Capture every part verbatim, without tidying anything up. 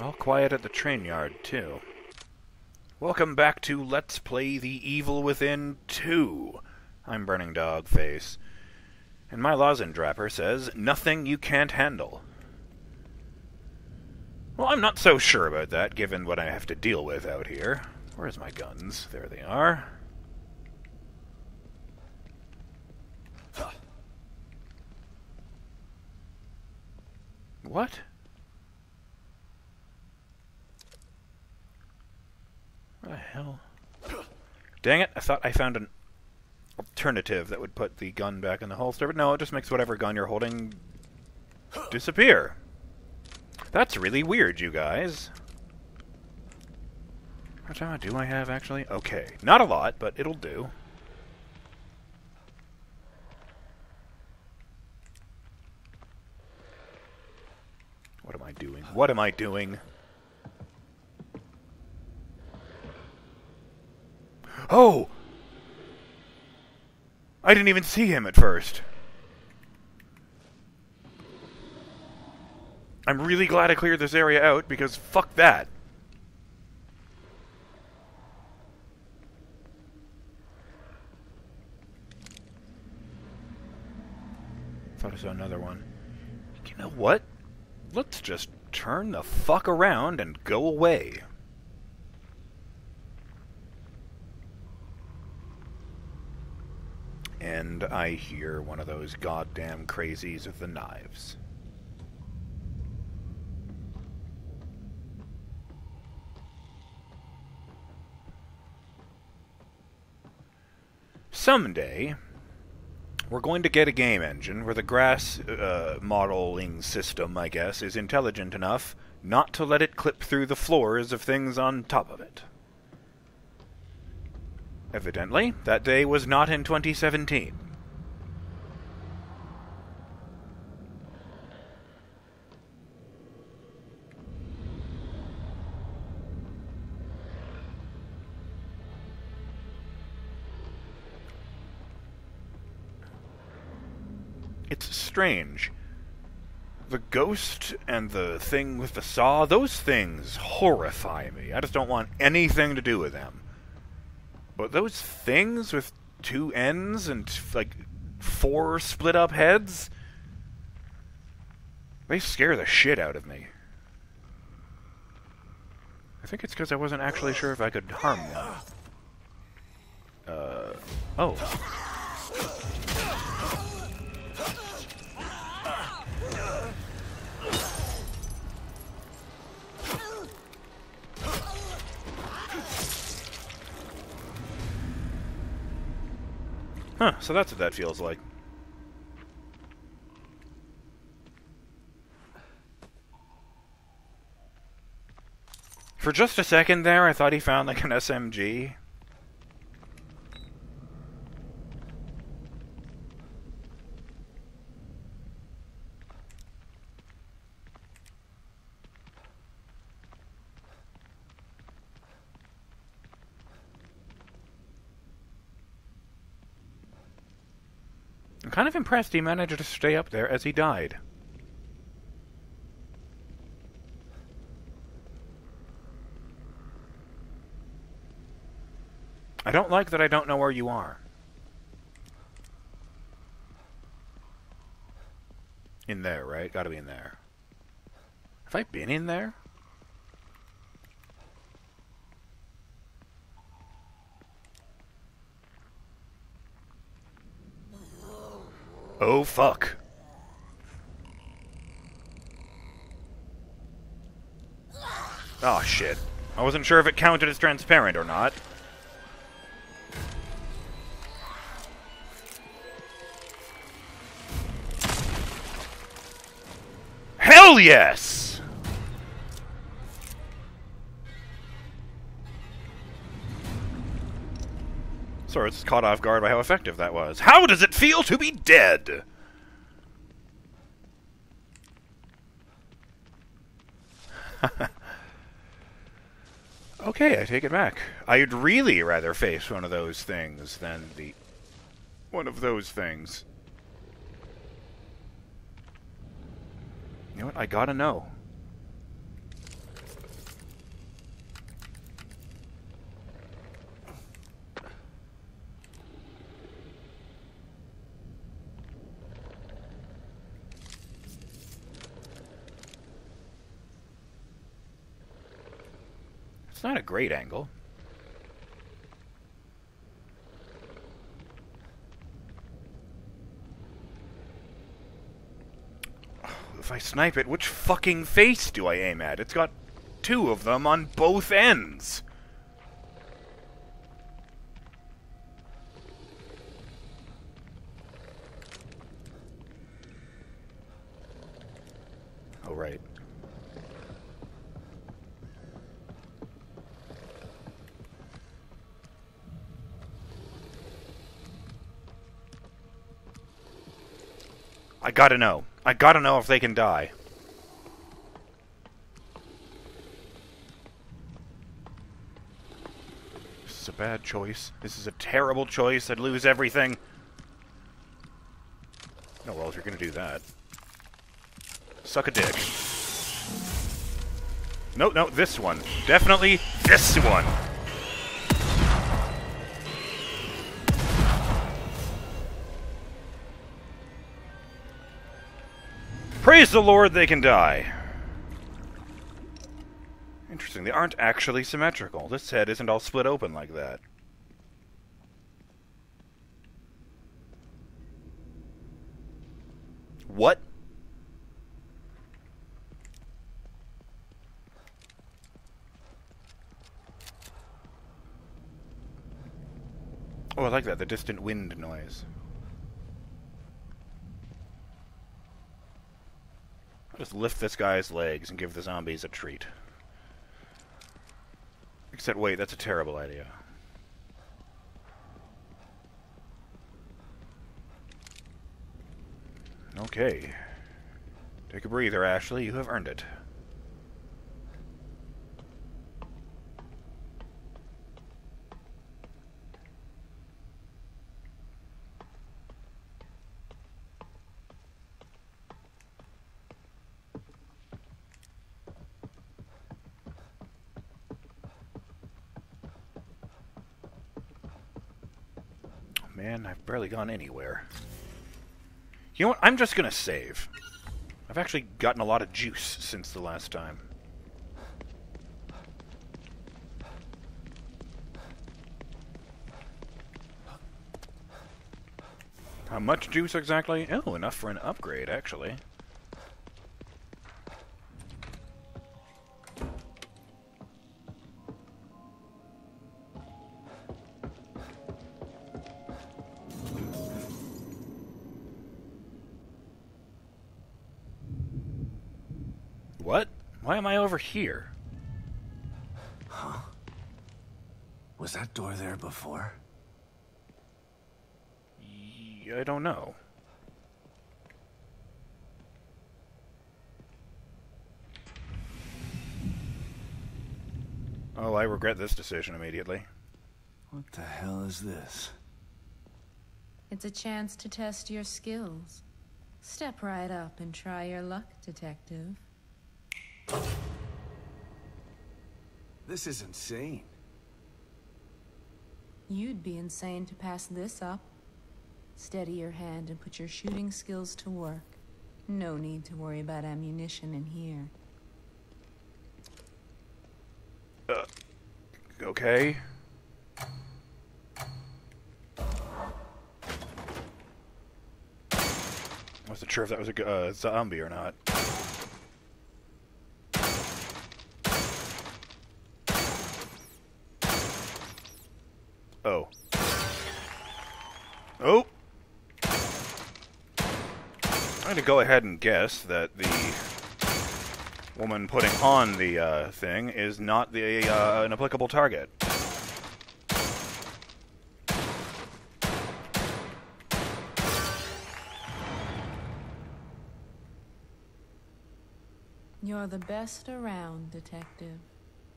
All quiet at the train yard, too. Welcome back to Let's Play The Evil Within two. I'm BurningDogFace. And my lozenge wrapper says, nothing you can't handle. Well, I'm not so sure about that, given what I have to deal with out here. Where's my guns? There they are. What? What the hell? Dang it, I thought I found an alternative that would put the gun back in the holster, but no, it just makes whatever gun you're holding disappear. That's really weird, you guys. How much do I have, actually? Okay. Not a lot, but it'll do. What am I doing? What am I doing? Oh! I didn't even see him at first. I'm really glad I cleared this area out, because fuck that. Thought I saw another one. You know what? Let's just turn the fuck around and go away. And I hear one of those goddamn crazies with the knives. Someday, we're going to get a game engine where the grass uh, modeling system, I guess, is intelligent enough not to let it clip through the floors of things on top of it. Evidently, that day was not in twenty seventeen. It's strange. The ghost and the thing with the saw, those things horrify me. I just don't want anything to do with them. But those things with two ends and, like, four split-up heads? They scare the shit out of me. I think it's because I wasn't actually sure if I could harm them. Uh... Oh. Huh, so that's what that feels like. For just a second there, I thought he found, like, an S M G. I'm kind of impressed he managed to stay up there as he died. I don't like that I don't know where you are. In there, right? Gotta be in there. Have I been in there? Oh, fuck. Oh, shit. I wasn't sure if it counted as transparent or not. Hell yes! Sorry, it's caught off guard by how effective that was. How does it feel to be dead? Okay, I take it back. I'd really rather face one of those things than the... one of those things. You know what? I gotta know. It's not a great angle. If I snipe it, which fucking face do I aim at? It's got two of them on both ends! Oh, right. I gotta know. I gotta know if they can die. This is a bad choice. This is a terrible choice. I'd lose everything. No, well, if you're gonna do that. Suck a dick. No, no, this one. Definitely this one! Praise the Lord, they can die. Interesting, they aren't actually symmetrical. This head isn't all split open like that. What? Oh, I like that, the distant wind noise. I'll just lift this guy's legs and give the zombies a treat. Except, wait, that's a terrible idea. Okay. Take a breather, Ashley. You have earned it. Man, I've barely gone anywhere. You know what? I'm just gonna save. I've actually gotten a lot of juice since the last time. How much juice exactly? Oh, enough for an upgrade, actually. What? Why am I over here? Huh? Was that door there before? Y- I don't know. Oh, I regret this decision immediately. What the hell is this? It's a chance to test your skills. Step right up and try your luck, detective. This is insane. You'd be insane to pass this up. Steady your hand and put your shooting skills to work. No need to worry about ammunition in here. Uh, okay. I wasn't sure if that was a uh, zombie or not. Oh. Oh! I'm going to go ahead and guess that the woman putting on the uh, thing is not the uh, an applicable target. You're the best around, detective.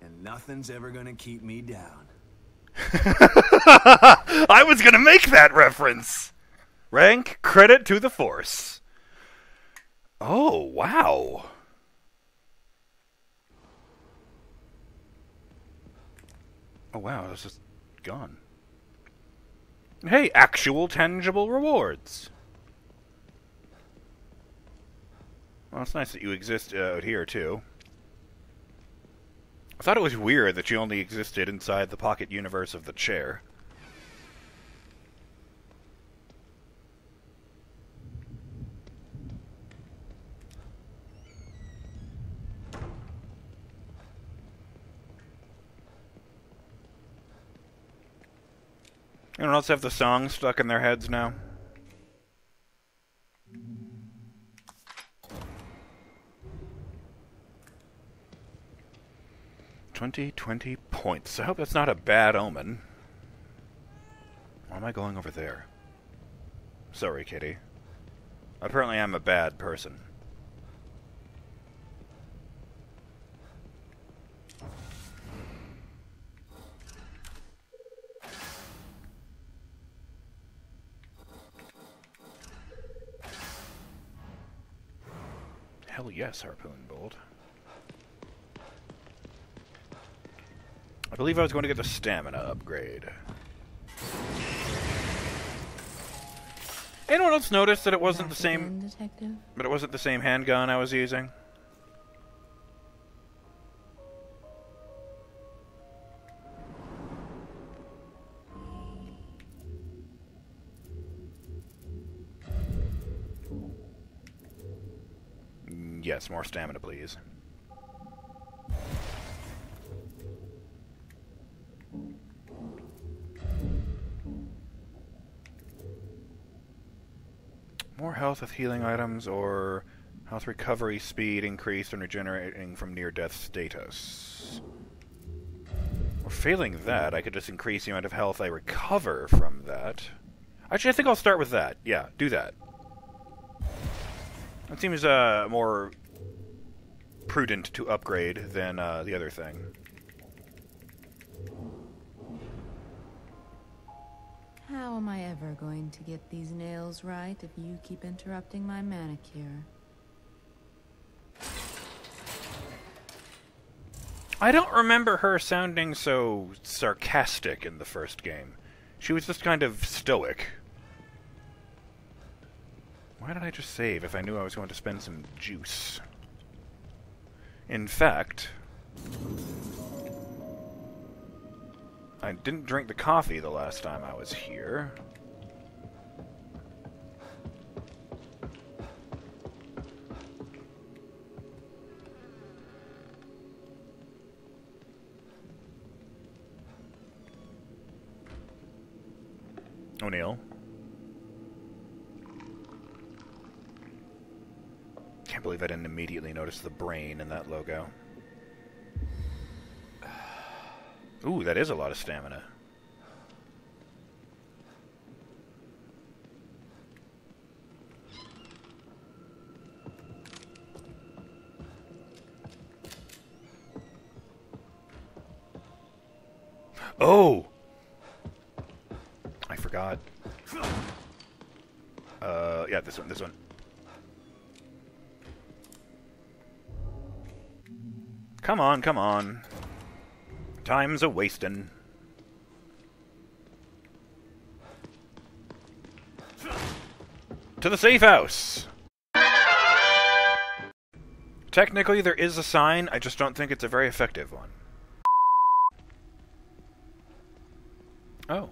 And nothing's ever going to keep me down. I was gonna make that reference! Rank, credit to the force. Oh, wow. Oh, wow, it's just gone. Hey, actual tangible rewards. Well, it's nice that you exist out here, too. I thought it was weird that you only existed inside the pocket universe of the chair. Anyone else have the song stuck in their heads now? twenty, twenty points. I hope that's not a bad omen. Why am I going over there? Sorry, kitty. Apparently I'm a bad person. Hell yes, Harpoon Bolt. I believe I was going to get the stamina upgrade. Anyone else notice that it wasn't the same detective? But it wasn't the same handgun I was using? Yes, more stamina, please. More health with healing items or health recovery speed increased and regenerating from near-death status. Or failing that, I could just increase the amount of health I recover from that. Actually, I think I'll start with that. Yeah, do that. That seems uh, more prudent to upgrade than uh, the other thing. How am I ever going to get these nails right if you keep interrupting my manicure? I don't remember her sounding so sarcastic in the first game. She was just kind of stoic. Why did I just save if I knew I was going to spend some juice? In fact, I didn't drink the coffee the last time I was here. O'Neal. Can't believe I didn't immediately notice the brain in that logo. Ooh, that is a lot of stamina. Oh! I forgot. Uh, yeah, this one, this one. Come on, come on. Time's a-wastin'. To the safe house! Technically, there is a sign, I just don't think it's a very effective one. Oh.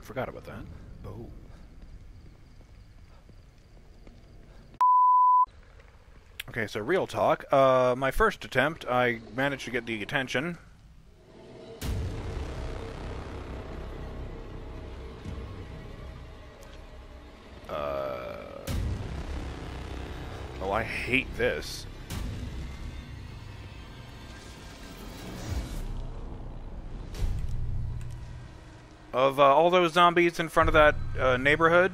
Forgot about that. Oh. Okay, so real talk. Uh, my first attempt, I managed to get the attention. Uh, oh, I hate this. Of uh, all those zombies in front of that uh, neighborhood,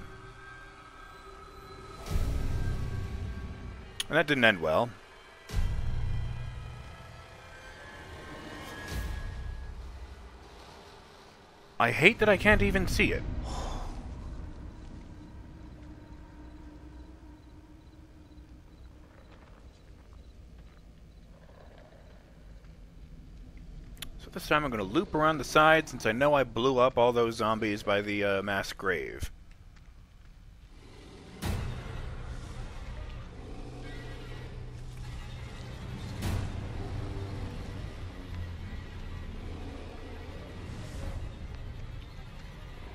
and that didn't end well. I hate that I can't even see it. So this time I'm going to loop around the side since I know I blew up all those zombies by the uh, mass grave.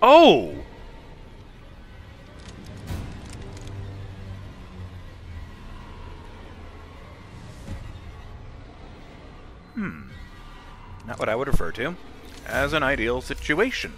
Oh! Hmm. Not what I would refer to as an ideal situation.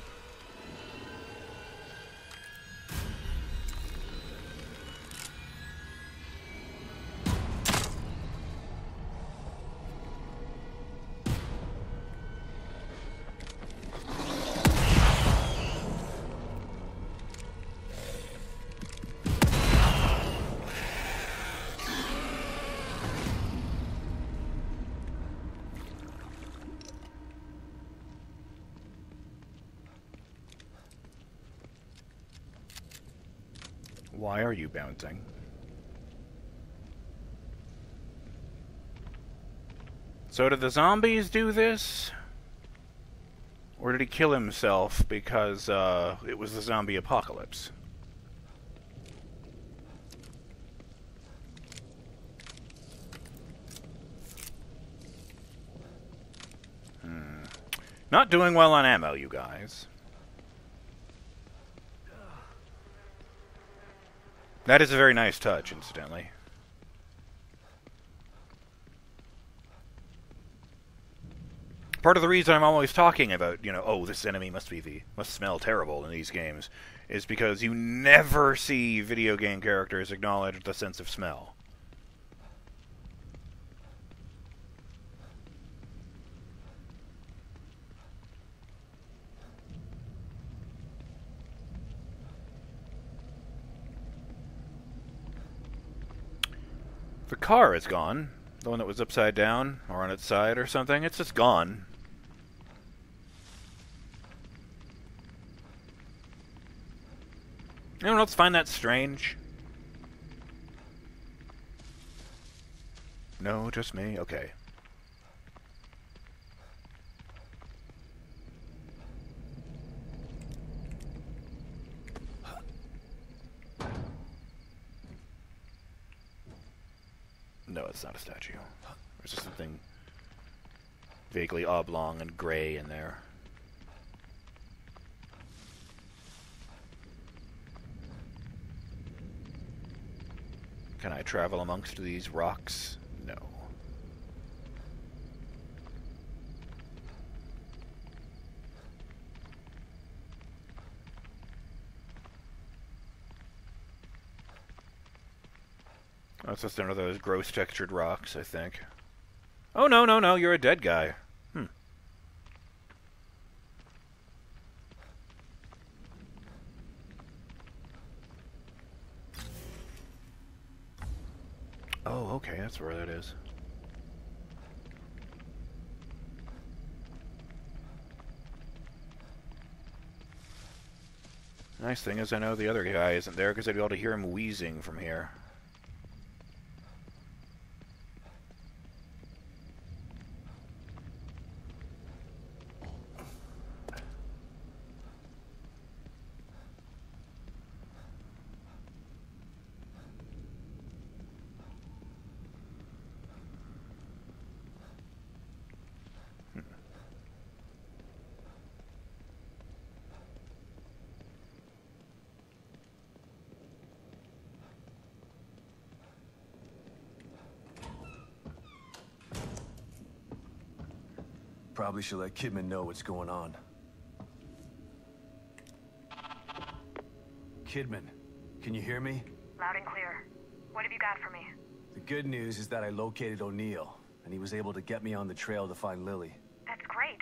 Why are you bouncing? So did the zombies do this? Or did he kill himself because uh, it was the zombie apocalypse? Hmm. Not doing well on ammo, you guys. That is a very nice touch, incidentally. Part of the reason I'm always talking about, you know, oh, this enemy must be the must smell terrible in these games, is because you never see video game characters acknowledge the sense of smell. The car is gone. The one that was upside down, or on its side, or something. It's just gone. Anyone else find that strange? No, just me? Okay. No, it's not a statue. There's just something vaguely oblong and gray in there. Can I travel amongst these rocks? No. That's just another of those gross textured rocks, I think. Oh, no, no, no, you're a dead guy. Hmm. Oh, okay, that's where that is. Nice thing is I know the other guy isn't there, because I'd be able to hear him wheezing from here. Probably should let Kidman know what's going on. Kidman, can you hear me? Loud and clear. What have you got for me? The good news is that I located O'Neal, and he was able to get me on the trail to find Lily. That's great.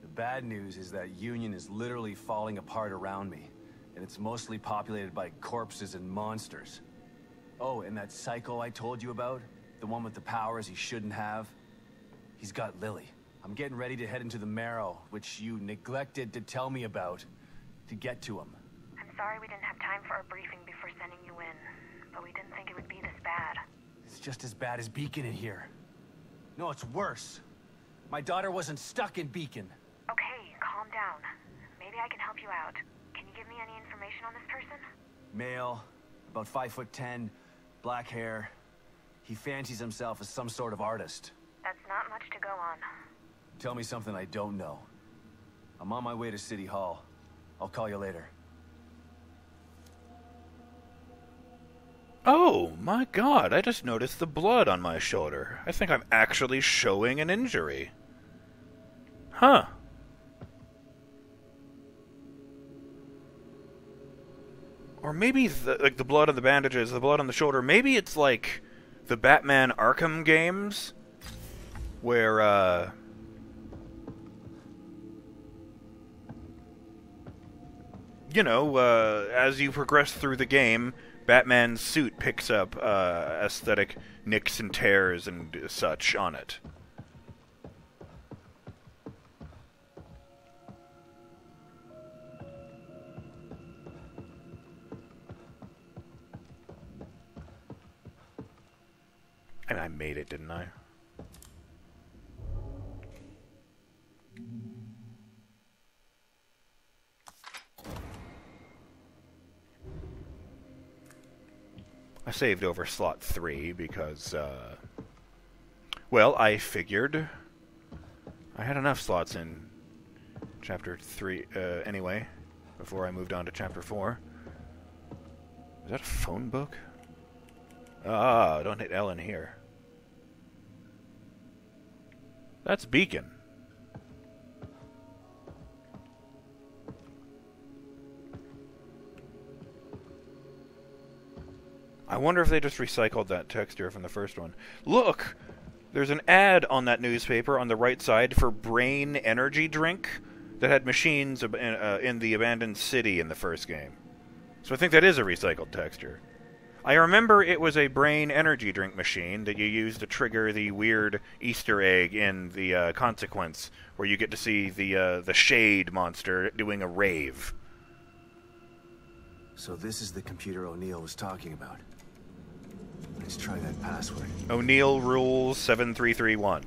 The bad news is that Union is literally falling apart around me, and it's mostly populated by corpses and monsters. Oh, and that psycho I told you about, the one with the powers he shouldn't have, he's got Lily. I'm getting ready to head into the Marrow, which you neglected to tell me about, to get to him. I'm sorry we didn't have time for a briefing before sending you in, but we didn't think it would be this bad. It's just as bad as Beacon in here. No, it's worse. My daughter wasn't stuck in Beacon. Okay, calm down. Maybe I can help you out. Can you give me any information on this person? Male, about five foot ten, black hair. He fancies himself as some sort of artist. That's not much to go on. Tell me something I don't know. I'm on my way to City Hall. I'll call you later. Oh, my God, I just noticed the blood on my shoulder. I think I'm actually showing an injury. Huh. Or maybe, the, like, the blood on the bandages, the blood on the shoulder, maybe it's like the Batman Arkham games, where, uh... you know, uh, as you progress through the game, Batman's suit picks up uh, aesthetic nicks and tears and such on it. And I made it, didn't I? I saved over slot three because, uh, well, I figured I had enough slots in chapter three, uh, anyway, before I moved on to chapter four. Is that a phone book? Ah, don't hit L in here. That's Beacon. I wonder if they just recycled that texture from the first one. Look! There's an ad on that newspaper on the right side for Brain Energy Drink that had machines in, uh, in the abandoned city in the first game. So I think that is a recycled texture. I remember it was a Brain Energy Drink machine that you used to trigger the weird Easter egg in the uh, Consequence, where you get to see the, uh, the Shade monster doing a rave. So this is the computer O'Neal was talking about. Let's try that password. O'Neal rule seven three three one.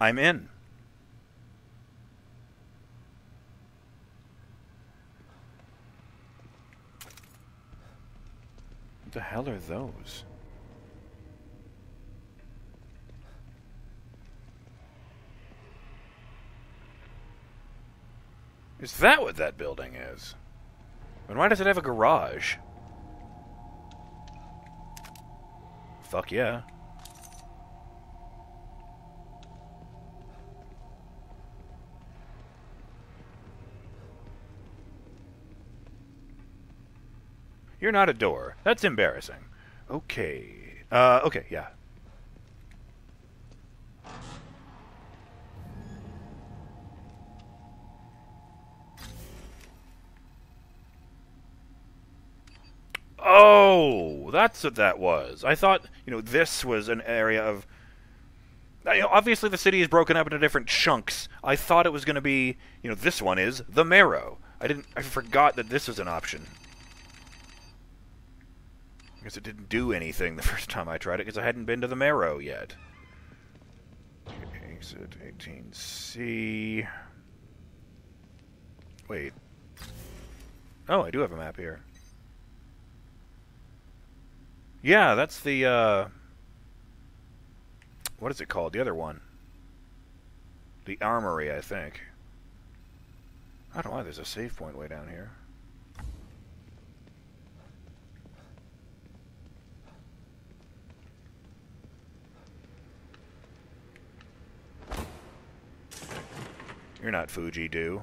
I'm in. What the hell are those? Is that what that building is? And why does it have a garage? Fuck yeah. You're not a door. That's embarrassing. Okay. Uh, okay, yeah. Oh! That's what that was. I thought, you know, this was an area of... You know, obviously the city is broken up into different chunks. I thought it was going to be... You know, this one is the Marrow. I didn't... I forgot that this was an option. Because it didn't do anything the first time I tried it, because I hadn't been to the Marrow yet. Exit eighteen C. Wait. Oh, I do have a map here. Yeah, that's the, uh... what is it called? The other one. The Armory, I think. I don't know why there's a save point way down here. You're not Fuji, do.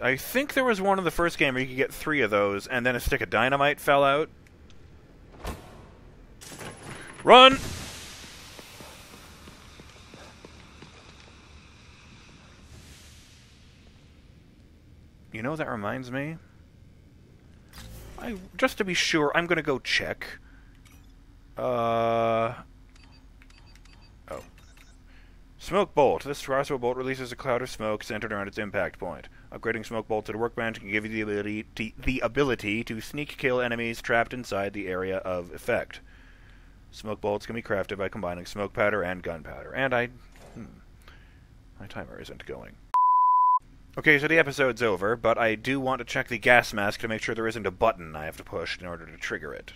I think there was one in the first game where you could get three of those, and then a stick of dynamite fell out. Run! You know, that reminds me. I, just to be sure, I'm gonna go check. Uh... Smoke Bolt. This Strabo bolt releases a cloud of smoke centered around its impact point. Upgrading Smoke Bolt to the workbench can give you the ability to, the ability to sneak kill enemies trapped inside the area of effect. Smoke Bolts can be crafted by combining smoke powder and gunpowder. And I... Hmm, my timer isn't going. Okay, so the episode's over, but I do want to check the gas mask to make sure there isn't a button I have to push in order to trigger it.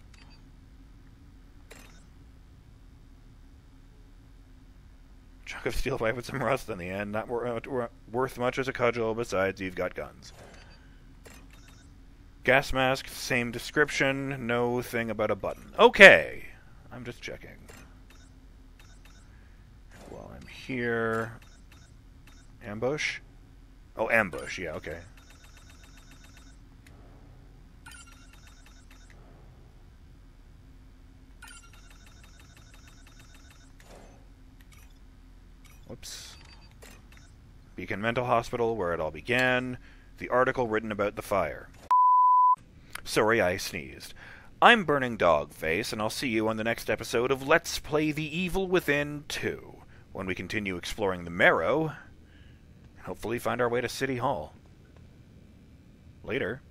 Chunk of steel pipe with some rust in the end, not wor worth much as a cudgel, besides you've got guns. Gas mask, same description, no thing about a button. Okay! I'm just checking. While I'm here... Ambush? Oh, ambush, yeah, okay. Whoops. Beacon Mental Hospital, where it all began. The article written about the fire. Sorry, I sneezed. I'm BurningDogFace, and I'll see you on the next episode of Let's Play The Evil Within two, when we continue exploring the Marrow, and hopefully find our way to City Hall. Later.